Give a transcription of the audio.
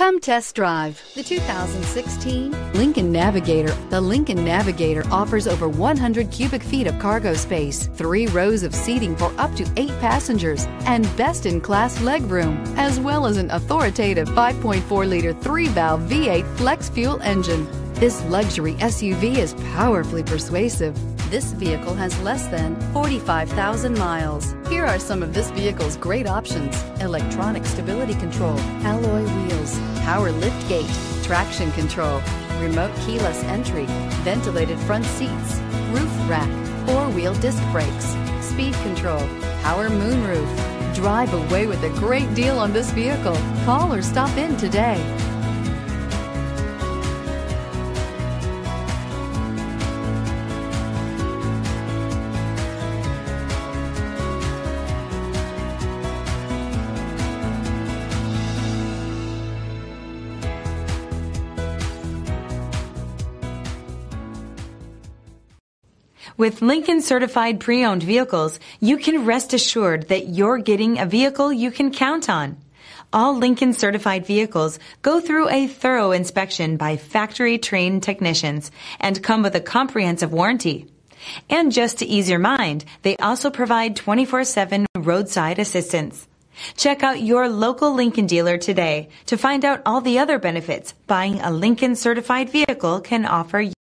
Come test drive the 2016 Lincoln Navigator. The Lincoln Navigator offers over 100 cubic feet of cargo space, 3 rows of seating for up to 8 passengers, and best-in-class legroom, as well as an authoritative 5.4-liter 3-valve V8 flex fuel engine. This luxury SUV is powerfully persuasive. This vehicle has less than 45,000 miles. Here are some of this vehicle's great options: electronic stability control, alloy wheels, power lift gate, traction control, remote keyless entry, ventilated front seats, roof rack, 4-wheel disc brakes, speed control, power moonroof. Drive away with a great deal on this vehicle. Call or stop in today. With Lincoln Certified Pre-Owned Vehicles, you can rest assured that you're getting a vehicle you can count on. All Lincoln Certified Vehicles go through a thorough inspection by factory-trained technicians and come with a comprehensive warranty. And just to ease your mind, they also provide 24/7 roadside assistance. Check out your local Lincoln dealer today to find out all the other benefits buying a Lincoln Certified Vehicle can offer you.